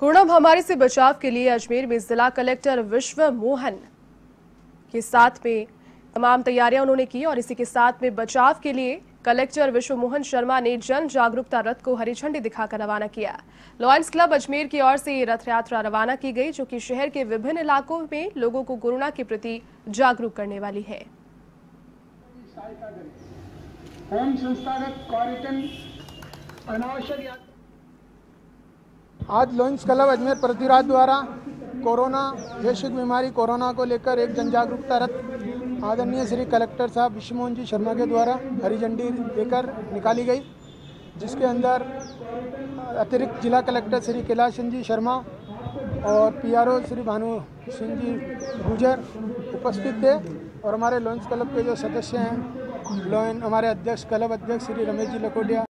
Corona महामारी से बचाव के लिए अजमेर में जिला कलेक्टर विश्व मोहन के साथ में तमाम तैयारियां उन्होंने की और इसी के साथ में बचाव के लिए कलेक्टर विश्व मोहन शर्मा ने जन जागरूकता रथ को हरी झंडी दिखाकर रवाना किया। लॉयंस क्लब अजमेर की ओर से रथ यात्रा रवाना की गई जो कि शहर के विभिन्न इलाकों में लोगों को कोरोना के प्रति जागरूक करने वाली है। आज लॉयंस क्लब अजमेर प्रतिराज द्वारा कोरोना वैश्विक बीमारी कोरोना को लेकर एक जन जागरूकता रथ आदरणीय श्री कलेक्टर साहब विश्व मोहन जी शर्मा के द्वारा हरी झंडी देकर निकाली गई, जिसके अंदर अतिरिक्त जिला कलेक्टर श्री कैलाश जी शर्मा और PRO श्री भानु सिंह जी भूजर उपस्थित थे और हमारे लॉयंस क्लब के जो सदस्य हैं हमारे अध्यक्ष क्लब अध्यक्ष श्री रमेश जी लखोटिया।